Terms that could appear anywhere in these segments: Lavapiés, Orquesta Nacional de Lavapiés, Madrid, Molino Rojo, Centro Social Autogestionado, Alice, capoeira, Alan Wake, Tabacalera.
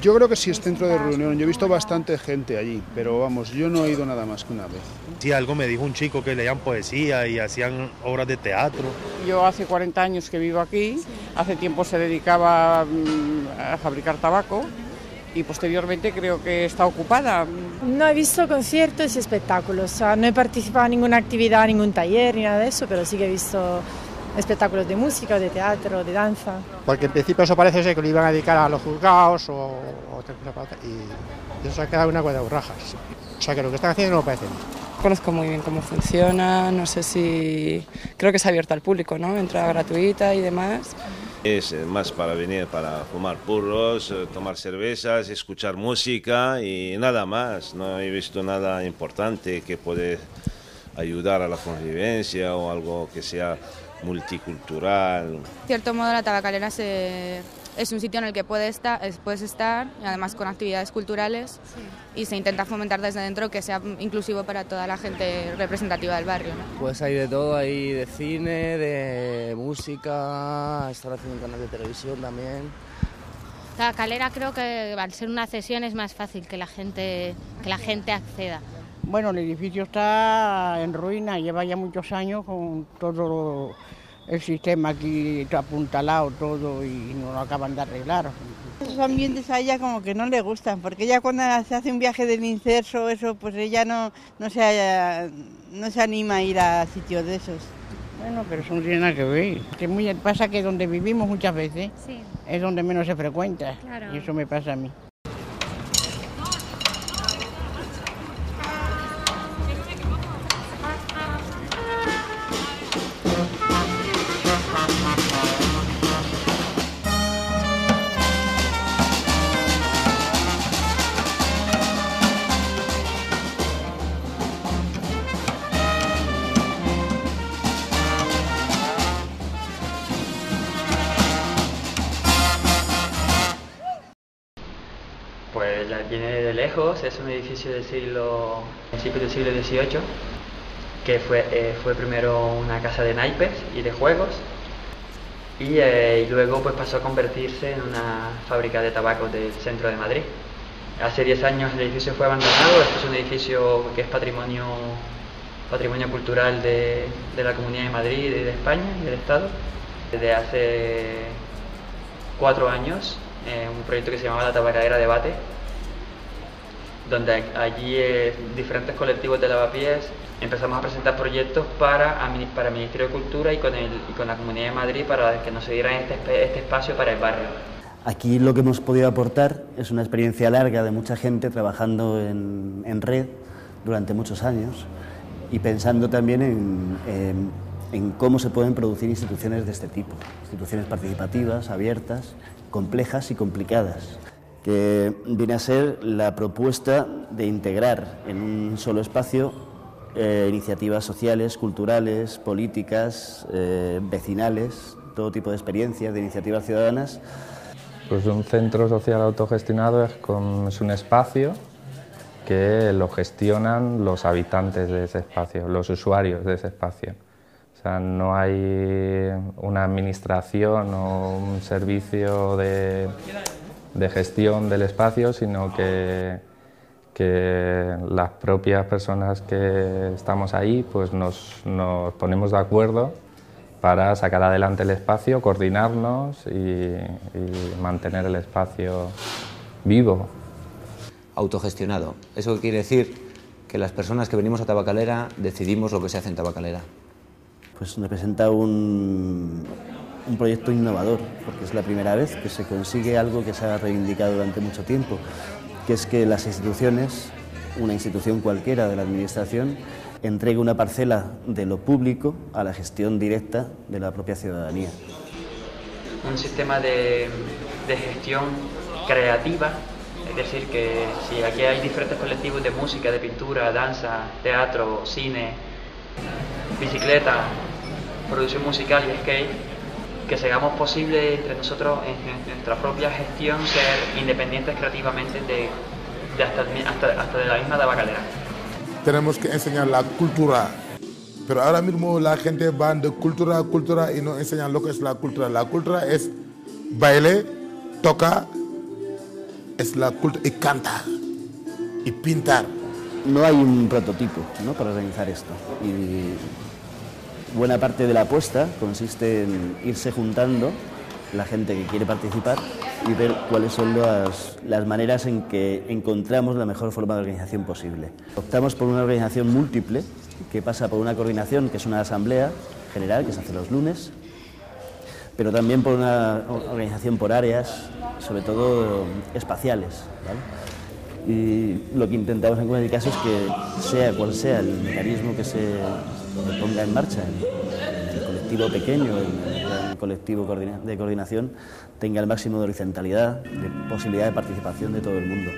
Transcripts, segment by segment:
Yo creo que sí es centro de reunión, yo he visto bastante gente allí, pero vamos, yo no he ido nada más que una vez. Sí, algo me dijo un chico que leían poesía y hacían obras de teatro. Yo hace 40 años que vivo aquí, hace tiempo se dedicaba a fabricar tabaco y posteriormente creo que está ocupada. No he visto conciertos y espectáculos, o sea, no he participado en ninguna actividad, ningún taller ni nada de eso, pero sí que he visto espectáculos de música, de teatro, de danza. Porque en principio eso parece ser que lo iban a dedicar a los juzgados o otra cosa, y eso se ha quedado una cuadra de borrajas. O sea que lo que están haciendo no lo parece. No conozco muy bien cómo funciona, no sé si... Creo que es abierto al público, ¿no? Entrada gratuita y demás. Es más para venir, para fumar puros, tomar cervezas, escuchar música y nada más. No he visto nada importante que puede ayudar a la convivencia o algo que sea multicultural. De cierto modo, la Tabacalera es un sitio en el que puedes estar, además con actividades culturales, sí. Y se intenta fomentar desde dentro que sea inclusivo para toda la gente representativa del barrio, ¿no? Pues hay de todo, hay de cine, de música, están haciendo canal de televisión también. Tabacalera creo que al ser una cesión es más fácil que la gente acceda. Bueno, el edificio está en ruina, lleva ya muchos años con todo el sistema aquí apuntalado todo y no lo acaban de arreglar. Esos ambientes a ella como que no le gustan, porque ella cuando se hace un viaje del incenso, eso, pues ella no se anima a ir a sitios de esos. Bueno, pero eso no tiene nada que ver. Pasa que donde vivimos muchas veces sí. Es donde menos se frecuenta, claro. Y eso me pasa a mí. Pues la tiene de lejos, es un edificio del principio del siglo XVIII, que fue primero una casa de naipes y de juegos, y luego pues pasó a convertirse en una fábrica de tabaco del centro de Madrid. Hace 10 años el edificio fue abandonado, este es un edificio que es patrimonio cultural de la Comunidad de Madrid, de España y del Estado. Desde hace 4 años, un proyecto que se llamaba La Tabacalera Debate, donde allí diferentes colectivos de Lavapiés empezamos a presentar proyectos para el Ministerio de Cultura y con la Comunidad de Madrid para que nos dieran este espacio para el barrio. Aquí lo que hemos podido aportar es una experiencia larga de mucha gente trabajando en red durante muchos años y pensando también en cómo se pueden producir instituciones de este tipo, instituciones participativas, abiertas, complejas y complicadas, que viene a ser la propuesta de integrar en un solo espacio iniciativas sociales, culturales, políticas, vecinales, todo tipo de experiencias, de iniciativas ciudadanas. Pues un centro social autogestionado es un espacio que lo gestionan los habitantes de ese espacio, los usuarios de ese espacio. O sea, no hay una administración o un servicio de gestión del espacio, sino que las propias personas que estamos ahí pues nos ponemos de acuerdo para sacar adelante el espacio, coordinarnos y mantener el espacio vivo. Autogestionado. Eso quiere decir que las personas que venimos a Tabacalera decidimos lo que se hace en Tabacalera. Pues representa un proyecto innovador, porque es la primera vez que se consigue algo que se ha reivindicado durante mucho tiempo, que es que las instituciones, una institución cualquiera de la administración, entregue una parcela de lo público a la gestión directa de la propia ciudadanía. Un sistema de gestión creativa, es decir, que si aquí hay diferentes colectivos de música, de pintura, danza, teatro, cine, bicicleta, producción musical y skate, que hagamos posible entre nosotros en nuestra propia gestión ser independientes creativamente hasta de la misma Tabacalera. Tenemos que enseñar la cultura, pero ahora mismo la gente va de cultura a cultura y no enseñan lo que es la cultura. La cultura es baila, toca, es la cultura, y canta, y pintar. No hay un prototipo, ¿no?, para organizar esto. Y buena parte de la apuesta consiste en irse juntando la gente que quiere participar y ver cuáles son las maneras en que encontramos la mejor forma de organización posible. Optamos por una organización múltiple que pasa por una coordinación, que es una asamblea general que se hace los lunes, pero también por una organización por áreas, sobre todo espaciales, ¿vale? Y lo que intentamos en cualquier caso es que, sea cual sea el mecanismo que se ponga en marcha, en el colectivo pequeño, en el colectivo de coordinación, tenga el máximo de horizontalidad, de posibilidad de participación de todo el mundo.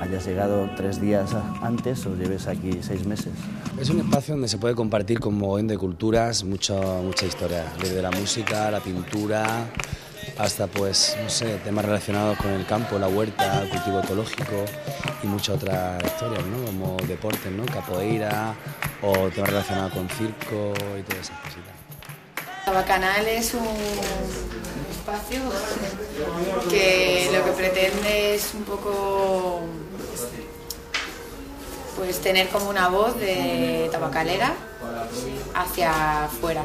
Hayas llegado 3 días antes o lleves aquí 6 meses. Es un espacio donde se puede compartir con mogollón de culturas, mucha historia, desde la música, la pintura, hasta, pues, no sé, temas relacionados con el campo, la huerta, el cultivo ecológico y muchas otras historias, ¿no?, como deportes, ¿no?, capoeira o temas relacionados con circo y todas esas cositas. Tabacanal es un espacio que lo que pretende es un poco, pues, tener como una voz de tabacalera hacia afuera.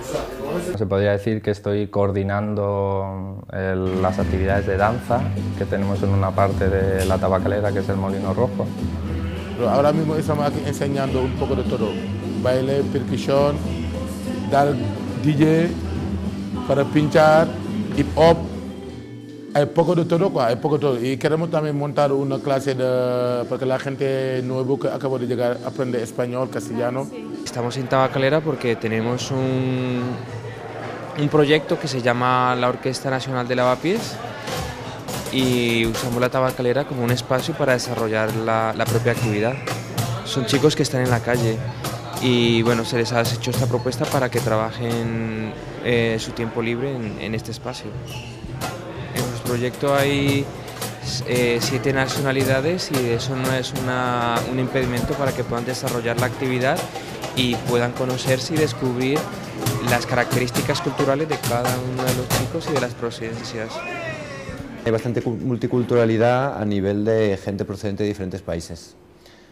Se podría decir que estoy coordinando las actividades de danza que tenemos en una parte de la tabacalera, que es el Molino Rojo. Ahora mismo estamos aquí enseñando un poco de todo, baile, percusión, dar DJ, para pinchar, hip hop, hay poco de todo, hay poco de todo. Y queremos también montar una clase para que la gente nueva que acaba de llegar aprende español, castellano. Estamos en Tabacalera porque tenemos un proyecto que se llama la Orquesta Nacional de Lavapiés y usamos la Tabacalera como un espacio para desarrollar la propia actividad. Son chicos que están en la calle y, bueno, se les ha hecho esta propuesta para que trabajen su tiempo libre en este espacio. En nuestro proyecto hay 7 nacionalidades y eso no es un impedimento para que puedan desarrollar la actividad y puedan conocerse y descubrir las características culturales de cada uno de los chicos y de las procedencias. Hay bastante multiculturalidad a nivel de gente procedente de diferentes países.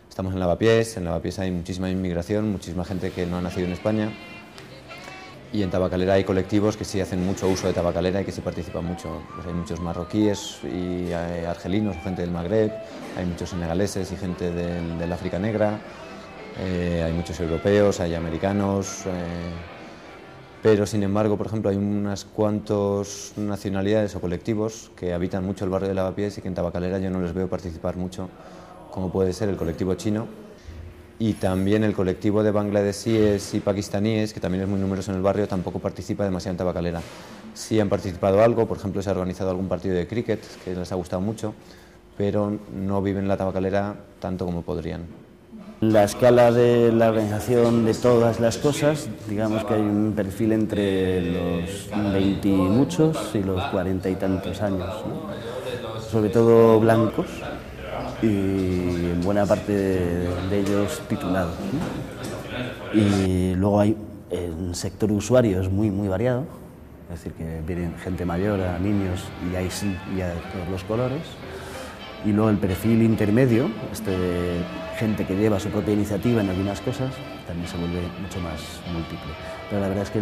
Estamos en Lavapiés hay muchísima inmigración, muchísima gente que no ha nacido en España, y en Tabacalera hay colectivos que sí hacen mucho uso de Tabacalera y que sí participan mucho. Pues hay muchos marroquíes y hay argelinos, gente del Magreb, hay muchos senegaleses y gente del África Negra, hay muchos europeos, hay americanos, pero sin embargo, por ejemplo, hay unas cuantas nacionalidades o colectivos que habitan mucho el barrio de Lavapiés y que en Tabacalera yo no les veo participar mucho, como puede ser el colectivo chino y también el colectivo de bangladesíes y pakistaníes, que también es muy numeroso en el barrio, tampoco participa demasiado en Tabacalera. Sí han participado algo, por ejemplo, se ha organizado algún partido de cricket que les ha gustado mucho, pero no viven la Tabacalera tanto como podrían. La escala de la organización de todas las cosas, digamos que hay un perfil entre los 20 y muchos y los 40 y tantos años, ¿no?, sobre todo blancos, y en buena parte de ellos titulados, ¿no? Y luego hay el sector usuario, es muy variado, es decir, que vienen gente mayor a niños y hay de todos los colores. Y luego el perfil intermedio, de gente que lleva su propia iniciativa en algunas cosas, también se vuelve mucho más múltiple. Pero la verdad es que,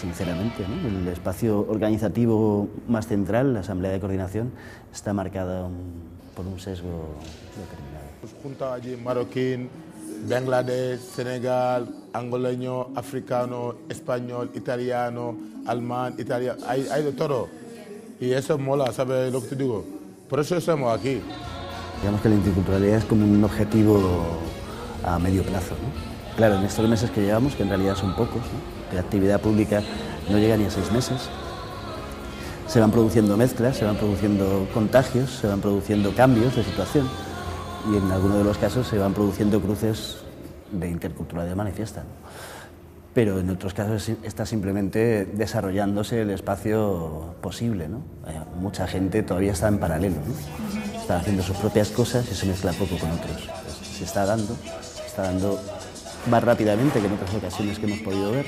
sinceramente, ¿no?, el espacio organizativo más central, la asamblea de coordinación, está marcada por un sesgo determinado. Pues junta allí marroquín, Bangladesh, Senegal, angoleño, africano, español, italiano, alemán, italiano, hay de todo. Y eso mola, ¿sabes lo que te digo? Por eso estamos aquí. Digamos que la interculturalidad es como un objetivo a medio plazo, ¿no? Claro, en estos meses que llevamos, que en realidad son pocos, ¿no?, la actividad pública no llega ni a 6 meses, se van produciendo mezclas, se van produciendo contagios, se van produciendo cambios de situación y en algunos de los casos se van produciendo cruces de interculturalidad manifiesta, ¿no?, pero en otros casos está simplemente desarrollándose el espacio posible, ¿no? Mucha gente todavía está en paralelo, ¿no?, está haciendo sus propias cosas y se mezcla poco con otros. Se está dando más rápidamente que en otras ocasiones que hemos podido ver,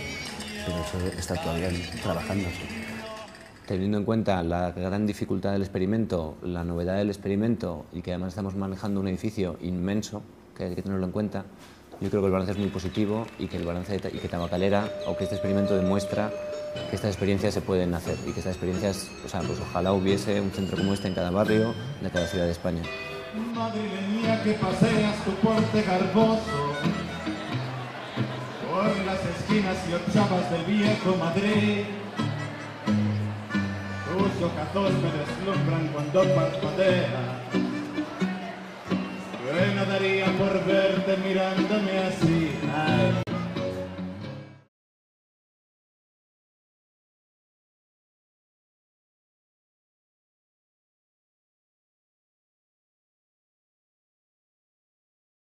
pero eso está todavía trabajándose. teniendo en cuenta la gran dificultad del experimento, la novedad del experimento y que además estamos manejando un edificio inmenso, que hay que tenerlo en cuenta, yo creo que el balance es muy positivo y que el balance y que Tabacalera o que este experimento demuestra que estas experiencias se pueden hacer y que estas experiencias, o sea, pues ojalá hubiese un centro como este en cada barrio, de cada ciudad de España. Madrileña que paseas tu porte garboso por las esquinas y ochavas del viejo Madrid. Tus ojazos me deslumbran cuando parpadea. Yo no daría por verte mirándome así. Ay.